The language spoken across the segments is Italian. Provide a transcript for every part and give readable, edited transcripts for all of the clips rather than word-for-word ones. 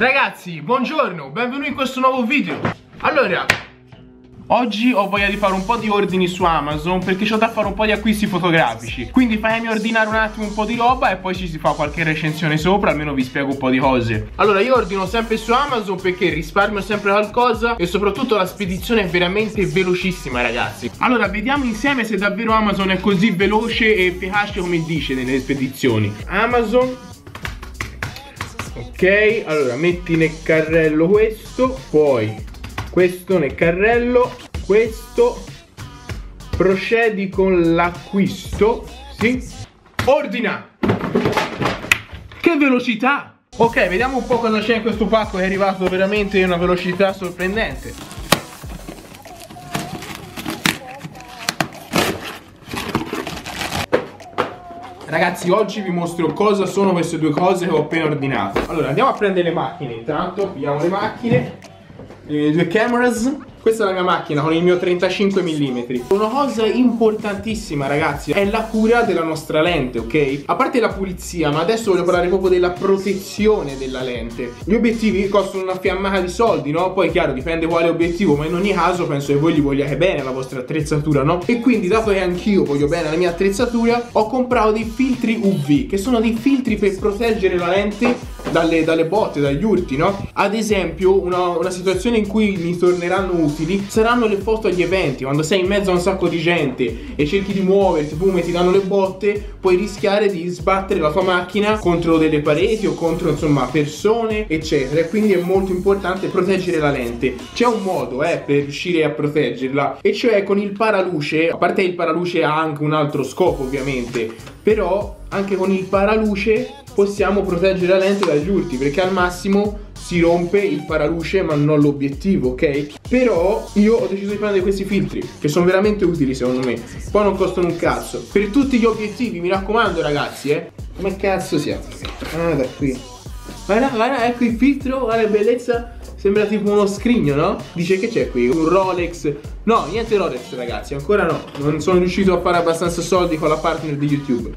Ragazzi, buongiorno, benvenuti in questo nuovo video. Allora, oggi ho voglia di fare un po' di ordini su Amazon perché ho da fare un po' di acquisti fotografici. Quindi fammi ordinare un attimo un po' di roba e poi ci si fa qualche recensione sopra, almeno vi spiego un po' di cose. Allora, io ordino sempre su Amazon perché risparmio sempre qualcosa e soprattutto la spedizione è veramente velocissima, ragazzi. Allora, vediamo insieme se davvero Amazon è così veloce e efficace come dice nelle spedizioni. Amazon. Ok, allora metti nel carrello questo, poi questo nel carrello, questo, procedi con l'acquisto, sì, ordina! Che velocità! Ok, vediamo un po' cosa c'è in questo pacco che è arrivato veramente a una velocità sorprendente. Ragazzi, oggi vi mostro cosa sono queste due cose che ho appena ordinato. Allora, andiamo a prendere le macchine intanto, pigliamo le macchine, le due cameras. Questa è la mia macchina con il mio 35 mm. Una cosa importantissima, ragazzi, è la cura della nostra lente, ok? A parte la pulizia, ma adesso voglio parlare proprio della protezione della lente. Gli obiettivi costano una fiammata di soldi, no? Poi chiaro, dipende quale obiettivo, ma in ogni caso penso che voi gli vogliate bene la vostra attrezzatura, no? E quindi, dato che anch'io voglio bene la mia attrezzatura, ho comprato dei filtri UV, che sono dei filtri per proteggere la lente dalle botte, dagli urti, no? Ad esempio, una situazione in cui mi torneranno utili saranno le foto agli eventi, quando sei in mezzo a un sacco di gente e cerchi di muoverti, boom, e ti danno le botte, puoi rischiare di sbattere la tua macchina contro delle pareti o contro, insomma, persone, eccetera. E quindi è molto importante proteggere la lente. C'è un modo per riuscire a proteggerla, e cioè con il paraluce. A parte il paraluce ha anche un altro scopo, ovviamente, però anche con il paraluce possiamo proteggere la lente dagli urti, perché al massimo si rompe il paraluce ma non l'obiettivo, ok? Però io ho deciso di prendere questi filtri che sono veramente utili, secondo me. Poi non costano un cazzo per tutti gli obiettivi, mi raccomando, ragazzi, Come cazzo si apre? Ah, da qui. Guarda, guarda, ecco il filtro, guarda che bellezza. Sembra tipo uno scrigno, no? Dice che c'è qui, un Rolex. No, niente Rolex, ragazzi, ancora no. Non sono riuscito a fare abbastanza soldi con la partner di YouTube.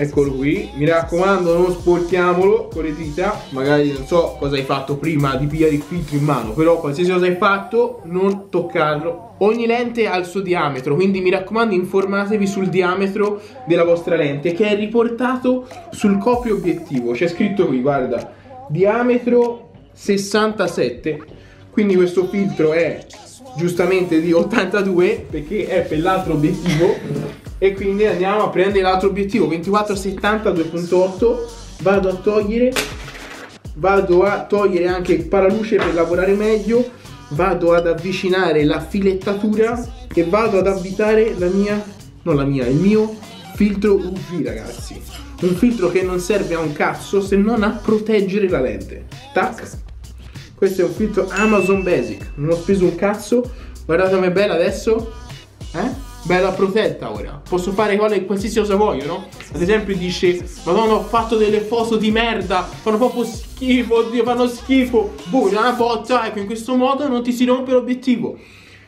Eccolo qui, mi raccomando, non sporchiamolo con le dita. Magari non so cosa hai fatto prima di pigliare il filtro in mano, però qualsiasi cosa hai fatto, non toccarlo. Ogni lente ha il suo diametro, quindi mi raccomando, informatevi sul diametro della vostra lente, che è riportato sul copy obiettivo. C'è scritto qui, guarda, diametro 67. Quindi questo filtro è giustamente di 82 perché è per l'altro obiettivo. E quindi andiamo a prendere l'altro obiettivo, 24-70 2.8. Vado a togliere anche il paraluce per lavorare meglio. Vado ad avvicinare la filettatura e vado ad avvitare il mio filtro UV, ragazzi. Un filtro che non serve a un cazzo se non a proteggere la lente. Tac. Questo è un filtro Amazon Basic, non ho speso un cazzo. Guardate com'è bella adesso, bella protetta ora. Posso fare qualsiasi cosa voglio, no? Ad esempio dice: madonna, ho fatto delle foto di merda, fanno proprio schifo, oddio, fanno schifo. Boh, una botta. Ecco, in questo modo non ti si rompe l'obiettivo.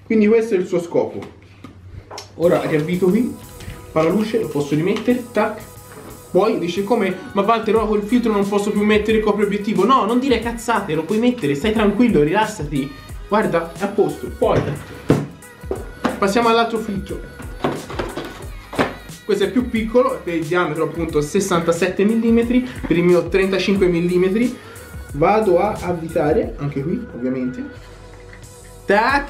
Quindi questo è il suo scopo. Ora riavvito qui, paraluce, lo posso rimettere, tac. Poi dice: come? Ma Walter, ora col filtro non posso più mettere il copri obiettivo. No, non dire cazzate, lo puoi mettere, stai tranquillo, rilassati. Guarda, è a posto. Poi passiamo all'altro filtro. Questo è più piccolo, è per il diametro appunto 67 mm, per il mio 35 mm. Vado a avvitare, anche qui ovviamente. Tac!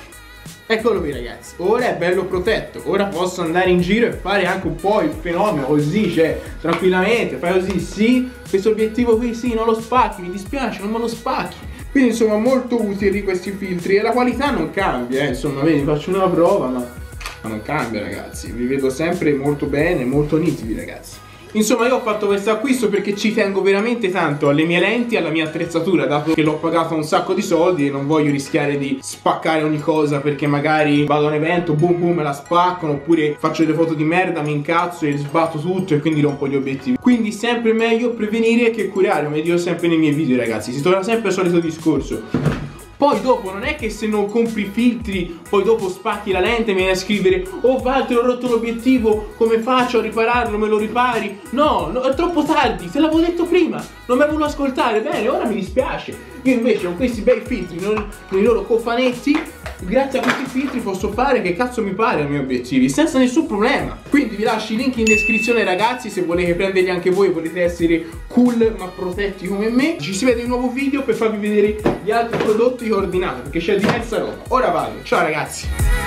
Eccolo qui, ragazzi. Ora è bello protetto, ora posso andare in giro e fare anche un po' il fenomeno così, cioè tranquillamente, fai così, sì, questo obiettivo qui sì, non lo spacchi, mi dispiace, non me lo spacchi. Quindi insomma molto utili questi filtri e la qualità non cambia, insomma, vedi, faccio una prova ma non cambia, ragazzi, vi vedo sempre molto bene, molto nitidi, ragazzi. Insomma, io ho fatto questo acquisto perché ci tengo veramente tanto alle mie lenti e alla mia attrezzatura, dato che l'ho pagata un sacco di soldi e non voglio rischiare di spaccare ogni cosa, perché magari vado a un evento, boom boom, me la spaccano, oppure faccio delle foto di merda, mi incazzo e sbatto tutto e quindi rompo gli obiettivi. Quindi sempre meglio prevenire che curare, come dico sempre nei miei video, ragazzi, si torna sempre al solito discorso. Poi dopo non è che se non compri i filtri poi dopo spacchi la lente e mi viene a scrivere: oh Walter, ho rotto l'obiettivo, come faccio a ripararlo, me lo ripari? No, è troppo tardi, se l'avevo detto prima, non mi volevo ascoltare. Bene, ora mi dispiace. Io invece con questi bei filtri, nei loro cofanetti, grazie a questi filtri posso fare che cazzo mi pare ai miei obiettivi senza nessun problema. Quindi vi lascio i link in descrizione, ragazzi, se volete prenderli anche voi, volete essere cool ma protetti come me. Ci si vede in un nuovo video per farvi vedere gli altri prodotti che ho ordinato, perché c'è diversa roba. Ora vado, ciao ragazzi.